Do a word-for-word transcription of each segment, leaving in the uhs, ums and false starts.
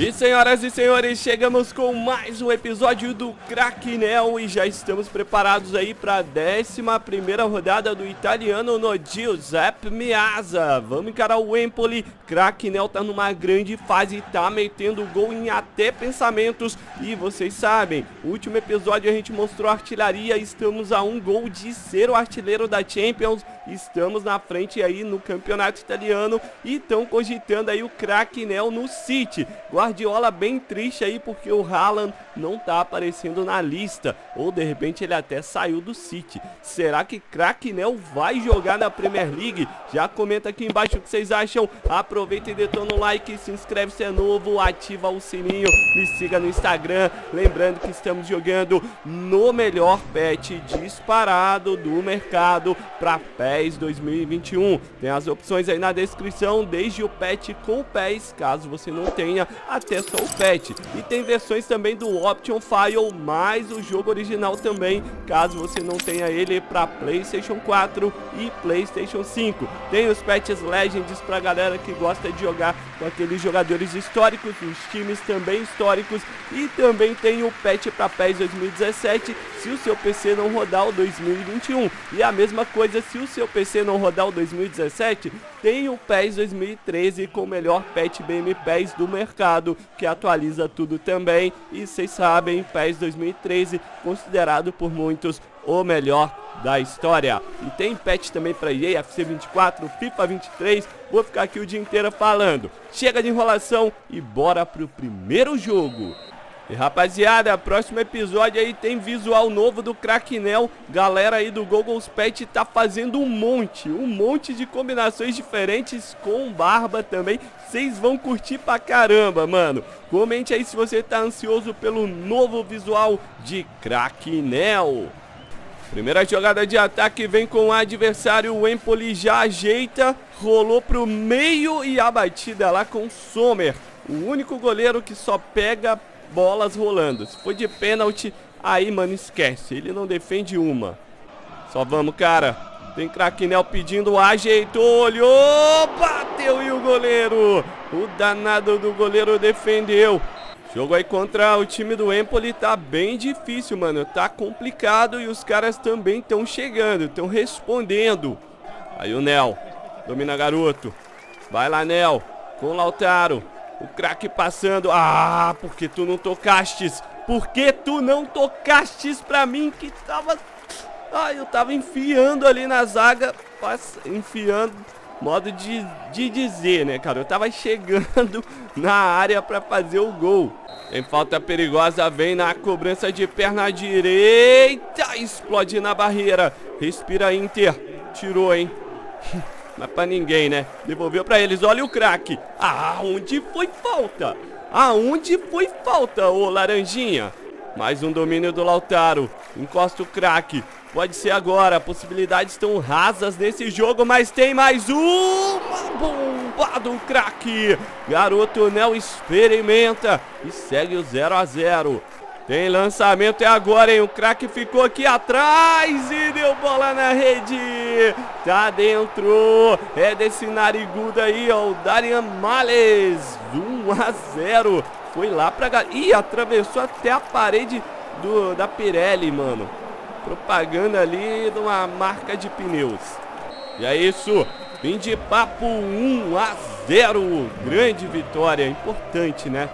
E senhoras e senhores, chegamos com mais um episódio do Cracknel e já estamos preparados aí para a décima primeira rodada do italiano no Giuseppe Meazza. Vamos encarar o Empoli. Cracknel tá numa grande fase, tá metendo gol em até pensamentos. E vocês sabem, no último episódio a gente mostrou a artilharia, estamos a um gol de ser o artilheiro da Champions. Estamos na frente aí no campeonato italiano e estão cogitando aí o Cracknel no City. Guardiola bem triste aí porque o Haaland não tá aparecendo na lista, ou de repente ele até saiu do City. Será que Cracknel vai jogar na Premier League? Já comenta aqui embaixo o que vocês acham, aproveita e detona o like, se inscreve se é novo, ativa o sininho, me siga no Instagram, lembrando que estamos jogando no melhor patch disparado do mercado para PES dois mil e vinte e um, tem as opções aí na descrição, desde o patch com o PES, caso você não tenha, até só o patch. E tem versões também do Option File, mais o jogo original também, caso você não tenha ele para PlayStation quatro e PlayStation cinco. Tem os patches Legends para galera que gosta de jogar com aqueles jogadores históricos, os times também históricos. E também tem o patch para PES dois mil e dezessete, se o seu P C não rodar o dois mil e vinte e um. E a mesma coisa se o seu P C não rodar o dois mil e dezessete, tem o PES dois mil e treze com o melhor patch B M PES do mercado, que atualiza tudo também. E vocês sabem, PES dois mil e treze considerado por muitos o melhor da história. E tem patch também para E A, F C vinte e quatro, FIFA vinte e três. Vou ficar aqui o dia inteiro falando. Chega de enrolação e bora pro primeiro jogo. E rapaziada, próximo episódio aí tem visual novo do Cracknel. Galera aí do Google's Patch tá fazendo um monte, um monte de combinações diferentes com barba também. Vocês vão curtir pra caramba, mano. Comente aí se você tá ansioso pelo novo visual de Cracknel. Primeira jogada de ataque vem com o adversário, o Empoli já ajeita, rolou pro meio e a batida lá com o Sommer. O único goleiro que só pega bolas rolando. Se for de pênalti, aí, mano, esquece. Ele não defende uma. Só vamos, cara. Tem Cracknel pedindo, ajeitou, olhou, bateu e o goleiro. O danado do goleiro defendeu. Jogo aí contra o time do Empoli tá bem difícil, mano. Tá complicado e os caras também estão chegando, estão respondendo. Aí o Nel. Domina, garoto. Vai lá, Nel. Com o Lautaro. O craque passando. Ah, porque tu não tocastes? Porque tu não tocastes pra mim que tava... Ah, eu tava enfiando ali na zaga. Enfiando. Modo de, de dizer, né, cara? Eu tava chegando na área pra fazer o gol. Tem falta perigosa. Vem na cobrança de perna direita. Explode na barreira. Respira, Inter. Tirou, hein? Mas pra ninguém, né? Devolveu pra eles. Olha o craque. Ah, onde foi falta? Aonde foi falta, ô Laranjinha? Mais um domínio do Lautaro. Encosta o craque. Pode ser agora. Possibilidades estão rasas nesse jogo, mas tem mais uma bomba do craque. Garoto Nel experimenta e segue o zero a zero. Tem lançamento, é agora, hein? O craque ficou aqui atrás e deu bola na rede. Tá dentro. É desse narigudo aí, ó. O Darian Males. um a zero. Foi lá pra galera. Ih, atravessou até a parede do, da Pirelli, mano. Propaganda ali de uma marca de pneus. E é isso. Fim de papo. um a zero. Grande vitória. Importante, né?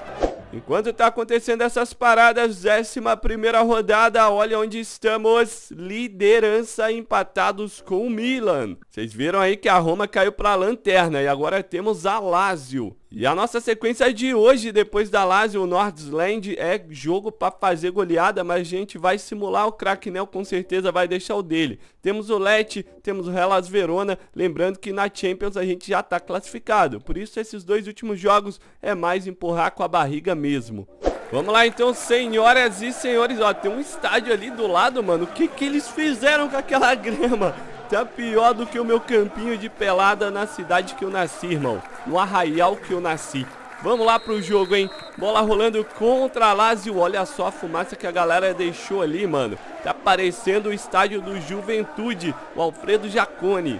Enquanto tá acontecendo essas paradas, décima primeira rodada, olha onde estamos, liderança empatados com o Milan. Vocês viram aí que a Roma caiu pra lanterna e agora temos a Lazio. E a nossa sequência de hoje, depois da Lazio, o Nordsland, é jogo pra fazer goleada, mas a gente vai simular o Cracknel, com certeza vai deixar o dele. Temos o Leti, temos o Hellas Verona, lembrando que na Champions a gente já tá classificado, por isso esses dois últimos jogos é mais empurrar com a barriga mesmo. Vamos lá então, senhoras e senhores, ó, tem um estádio ali do lado, mano, o que que eles fizeram com aquela grama? Tá pior do que o meu campinho de pelada na cidade que eu nasci, irmão, no arraial que eu nasci. Vamos lá pro jogo, hein? Bola rolando contra a Lazio. Olha só a fumaça que a galera deixou ali, mano. Tá parecendo o estádio do Juventude, o Alfredo Jaconi.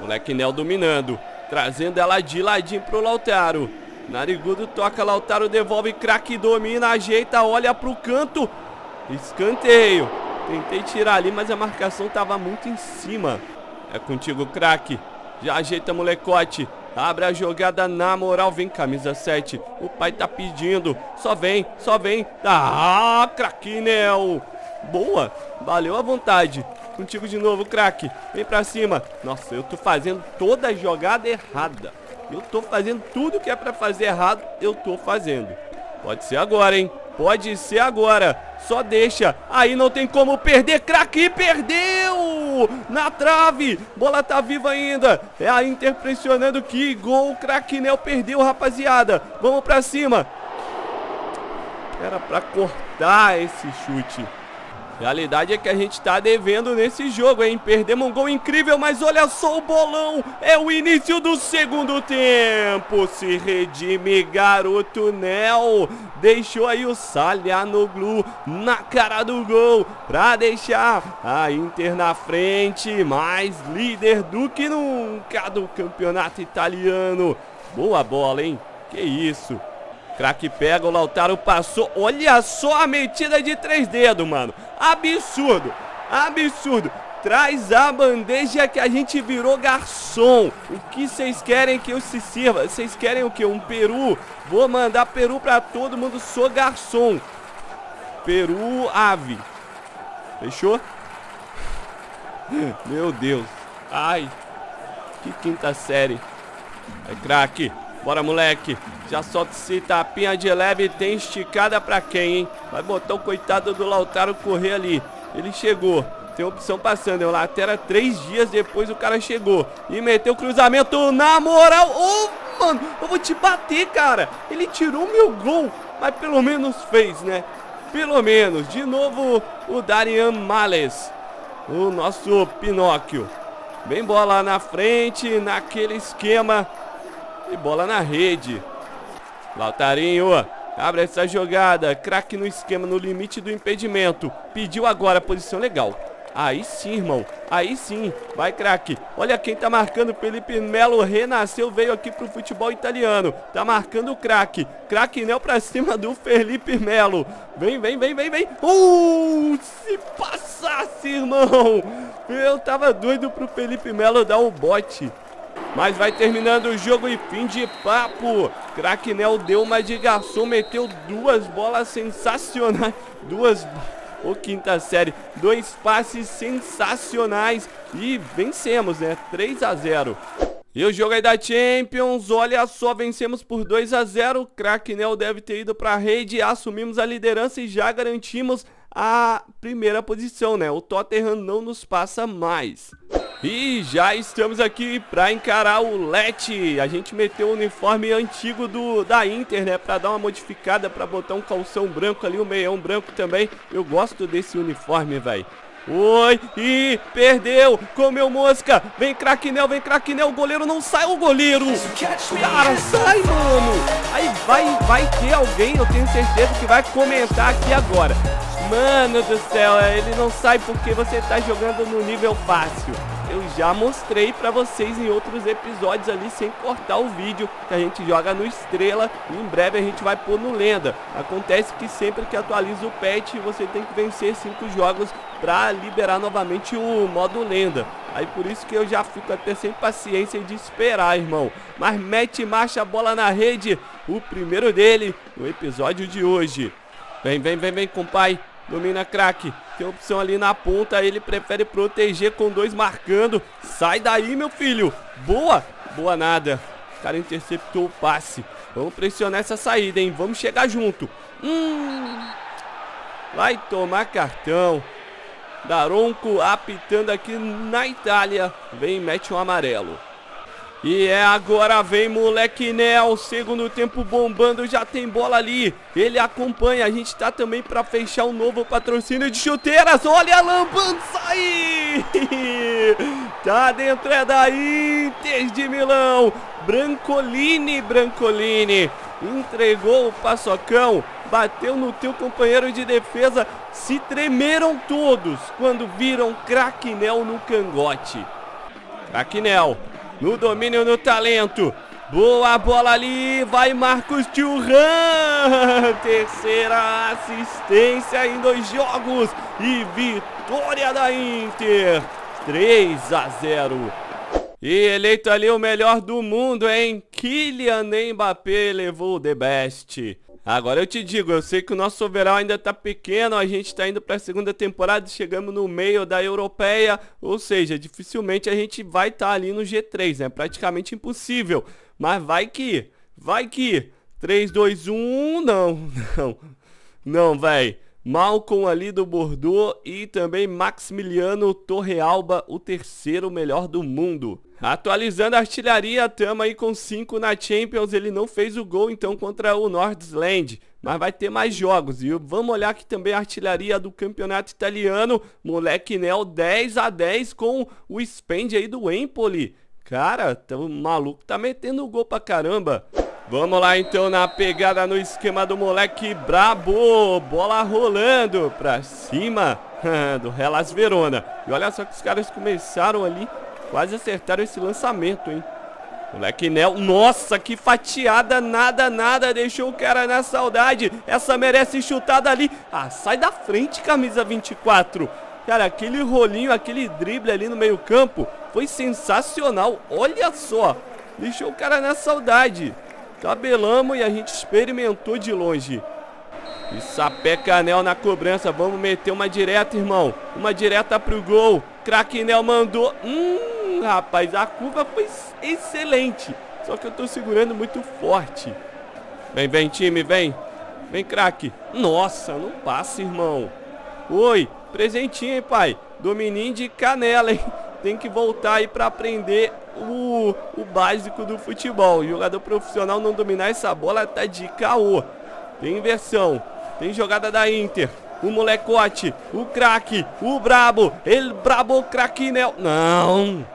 Moleque Nel dominando, trazendo ela de ladinho pro Lautaro. Narigudo toca, Lautaro devolve, craque domina, ajeita, olha pro canto. Escanteio. Tentei tirar ali, mas a marcação tava muito em cima. É contigo, craque. Já ajeita, molecote. Abre a jogada na moral, vem camisa sete, o pai tá pedindo, só vem, só vem, ah, Cracknel, boa, valeu a vontade, contigo de novo, craque, vem pra cima, nossa, eu tô fazendo toda a jogada errada, eu tô fazendo tudo que é pra fazer errado, eu tô fazendo, pode ser agora, hein, pode ser agora, só deixa, aí não tem como perder, craque, perdeu! Na trave, bola tá viva ainda. É a Inter pressionando. Que gol, o Cracknel perdeu, rapaziada. Vamos pra cima. Era pra cortar esse chute. Realidade é que a gente tá devendo nesse jogo, hein. Perdemos um gol incrível, mas olha só o bolão. É o início do segundo tempo. Se redime, garoto Nel. Deixou aí o Salianoglu na cara do gol pra deixar a Inter na frente, mais líder do que nunca do campeonato italiano. Boa bola, hein. Que isso. Craque pega, o Lautaro passou, olha só a metida de três dedos, mano. Absurdo, absurdo. Traz a bandeja que a gente virou garçom. O que vocês querem que eu se sirva? Vocês querem o que? Um peru? Vou mandar peru pra todo mundo, sou garçom. Peru, ave. Fechou? Meu Deus. Ai, que quinta série. É craque. Bora, moleque, já solta esse tapinha de leve, tem esticada pra quem, hein? Vai botar o coitado do Lautaro correr ali. Ele chegou, tem opção passando, é o Lautaro, três dias depois o cara chegou. E meteu o cruzamento na moral. Ô, oh, mano, eu vou te bater, cara. Ele tirou meu gol, mas pelo menos fez, né? Pelo menos. De novo o Darian Males, o nosso Pinóquio. Bem bola na frente, naquele esquema. E bola na rede. Lautarinho, abre essa jogada. Craque no esquema, no limite do impedimento. Pediu agora, posição legal. Aí sim, irmão. Aí sim. Vai, craque. Olha quem tá marcando. Felipe Melo renasceu, veio aqui pro futebol italiano. Tá marcando o craque. Cracknel pra cima do Felipe Melo. Vem, vem, vem, vem, vem. Uh, se passasse, irmão. Eu tava doido pro Felipe Melo dar o bote. Mas vai terminando o jogo e fim de papo. Cracknel deu uma de garçom, meteu duas bolas sensacionais. Duas... Ô, quinta série. Dois passes sensacionais. E vencemos, né? três a zero. E o jogo aí da Champions, olha só, vencemos por dois a zero. Cracknel deve ter ido pra rede, assumimos a liderança e já garantimos a primeira posição, né? O Tottenham não nos passa mais. E já estamos aqui para encarar o Lecce. A gente meteu o uniforme antigo do, da Inter, né? Para dar uma modificada, para botar um calção branco ali, um meião branco também. Eu gosto desse uniforme, velho. Oi, e perdeu, comeu mosca. Vem Cracknel, vem Cracknel, o goleiro não sai, o goleiro. Cara, sai, mano. Aí vai, vai ter alguém, eu tenho certeza, que vai comentar aqui agora. Mano do céu, ele não sai porque você tá jogando no nível fácil. Eu já mostrei pra vocês em outros episódios ali, sem cortar o vídeo, que a gente joga no Estrela e em breve a gente vai pôr no Lenda. Acontece que sempre que atualiza o patch, você tem que vencer cinco jogos pra liberar novamente o modo Lenda. Aí por isso que eu já fico até sem paciência de esperar, irmão. Mas mete marcha, a bola na rede, o primeiro dele no episódio de hoje. Vem, vem, vem, vem, compai. Domina, craque. Tem opção ali na ponta. Ele prefere proteger com dois marcando. Sai daí, meu filho. Boa. Boa nada. O cara interceptou o passe. Vamos pressionar essa saída, hein. Vamos chegar junto. Hum. Vai tomar cartão. Daronco apitando aqui na Itália. Vem, mete um amarelo. E é agora, vem moleque Nel, segundo tempo bombando, já tem bola ali, ele acompanha, a gente tá também pra fechar um novo patrocínio de chuteiras, olha a lambança aí, tá dentro, é da Inter de Milão, Brancolini, Brancolini, entregou o paçocão, bateu no teu companheiro de defesa, se tremeram todos quando viram Cracknel no cangote, Cracknel. No domínio, no talento. Boa bola ali, vai Marcos Thuram, terceira assistência em dois jogos e vitória da Inter, três a zero. E eleito ali o melhor do mundo, hein? Kylian Mbappé levou o The Best. Agora eu te digo, eu sei que o nosso overall ainda tá pequeno, a gente tá indo pra segunda temporada, chegamos no meio da europeia, ou seja, dificilmente a gente vai estar ali no G três, né? Praticamente impossível, mas vai que, vai que, três, dois, um, não, não, não, véi. Malcom ali do Bordeaux e também Maximiliano Torrealba, o terceiro melhor do mundo. Atualizando a artilharia, tamo aí com cinco na Champions, ele não fez o gol então contra o Nordsland, mas vai ter mais jogos. E vamos olhar aqui também a artilharia do campeonato italiano, moleque Nel dez a dez com o Spend aí do Empoli. Cara, o maluco tá metendo gol pra caramba. Vamos lá então na pegada no esquema do moleque brabo, bola rolando pra cima do Hellas Verona. E olha só que os caras começaram ali, quase acertaram esse lançamento, hein. Moleque Nel, nossa, que fatiada, nada, nada, deixou o cara na saudade. Essa merece chutada ali, ah, sai da frente camisa vinte e quatro. Cara, aquele rolinho, aquele drible ali no meio campo, foi sensacional, olha só, deixou o cara na saudade. Tabelamos e a gente experimentou de longe. E sapeca Nel na cobrança. Vamos meter uma direta, irmão. Uma direta pro gol. Cracknel mandou. Hum, rapaz, a curva foi excelente. Só que eu tô segurando muito forte. Vem, vem, time, vem. Vem, craque. Nossa, não passa, irmão. Oi, presentinho, hein, pai. Domininho de canela, hein. Tem que voltar aí pra aprender o, o básico do futebol. O jogador profissional não dominar essa bola tá de caô. Tem inversão, tem jogada da Inter. O molecote, o craque, o brabo, ele brabo, craque Nel. Não,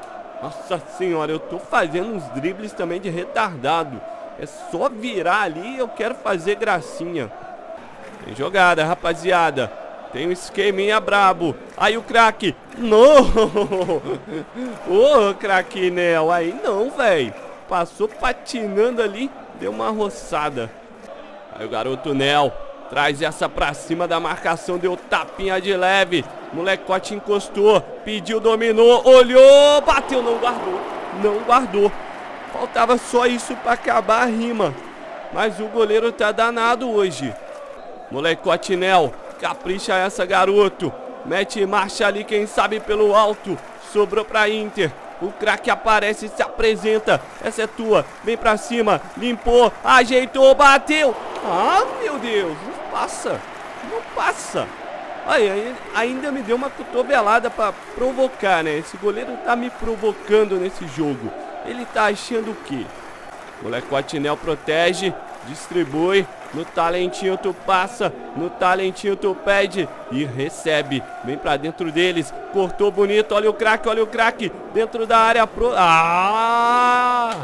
nossa senhora, eu tô fazendo uns dribles também de retardado. É só virar ali e eu quero fazer gracinha. Tem jogada, rapaziada. Tem um esqueminha brabo. Aí o craque. Não! Ô, oh, craque Nel. Aí não, velho. Passou patinando ali. Deu uma roçada. Aí o garoto Nel. Traz essa pra cima da marcação. Deu tapinha de leve. Molecote encostou. Pediu, dominou. Olhou. Bateu. Não guardou. Não guardou. Faltava só isso pra acabar a rima. Mas o goleiro tá danado hoje. Molecote Nel. Capricha essa, garoto. Mete marcha ali, quem sabe pelo alto. Sobrou pra Inter. O craque aparece, se apresenta. Essa é tua. Vem pra cima. Limpou, ajeitou, bateu. Ah, meu Deus. Não passa. Não passa. Aí, ainda me deu uma cotovelada pra provocar, né? Esse goleiro tá me provocando nesse jogo. Ele tá achando o quê? O molecote Nel protege. Distribui, no talentinho tu passa, no talentinho tu pede e recebe, vem pra dentro deles, cortou bonito, olha o craque, olha o craque, dentro da área pro... Ah!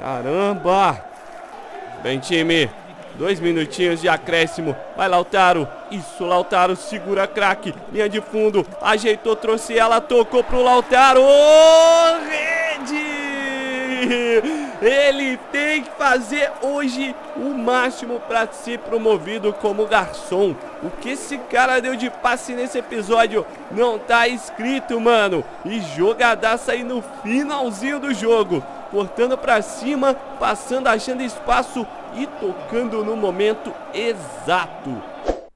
Caramba! Vem, time, dois minutinhos de acréscimo, vai Lautaro, isso, Lautaro, segura craque, linha de fundo, ajeitou, trouxe ela, tocou pro Lautaro, oh, rede! Ele tem que fazer hoje o máximo para ser promovido como garçom. O que esse cara deu de passe nesse episódio não tá escrito, mano. E jogadaça aí no finalzinho do jogo. Cortando para cima, passando, achando espaço e tocando no momento exato.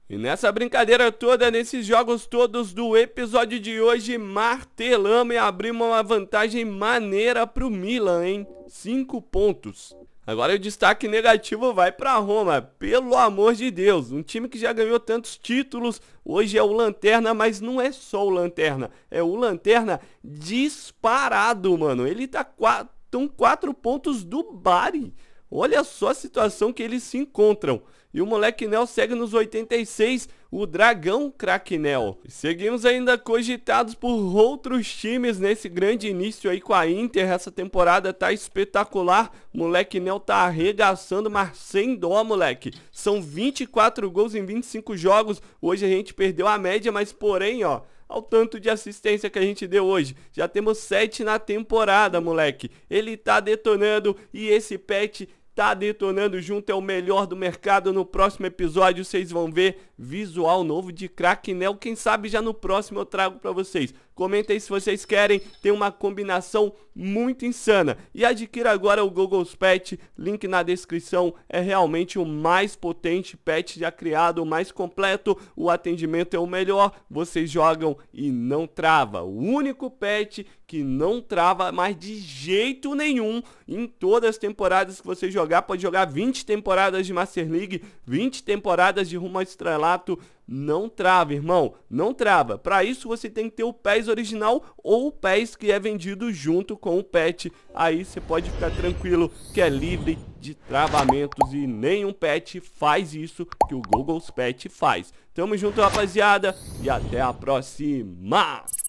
E nessa brincadeira toda, nesses jogos todos do episódio de hoje, martelamos e abrimos uma vantagem maneira pro Milan, hein? cinco pontos. Agora o destaque negativo vai pra Roma, pelo amor de Deus. Um time que já ganhou tantos títulos, hoje é o Lanterna, mas não é só o Lanterna. É o Lanterna disparado, mano. Ele tá quatro, tão quatro pontos do Bari. Olha só a situação que eles se encontram. E o moleque Nel segue nos oitenta e seis, o Dragão Cracknel. Seguimos ainda cogitados por outros times nesse grande início aí com a Inter. Essa temporada tá espetacular. Moleque Nel tá arregaçando, mas sem dó, moleque. São vinte e quatro gols em vinte e cinco jogos. Hoje a gente perdeu a média, mas porém, ó, ao tanto de assistência que a gente deu hoje. Já temos sete na temporada, moleque. Ele tá detonando e esse patch tá detonando junto, é o melhor do mercado. No próximo episódio vocês vão ver visual novo de Cracknel. Quem sabe já no próximo eu trago pra vocês. Comenta aí se vocês querem, tem uma combinação muito insana. E adquira agora o Google's Patch, link na descrição, é realmente o mais potente patch já criado, o mais completo, o atendimento é o melhor, vocês jogam e não trava. O único patch que não trava mais de jeito nenhum em todas as temporadas que vocês jogar, pode jogar vinte temporadas de Master League, vinte temporadas de rumo ao estrelato, não trava, irmão, não trava. Para isso você tem que ter o P E S original ou o P E S que é vendido junto com o patch. Aí você pode ficar tranquilo que é livre de travamentos e nenhum patch faz isso que o Google's Patch faz. Tamo junto, rapaziada, e até a próxima!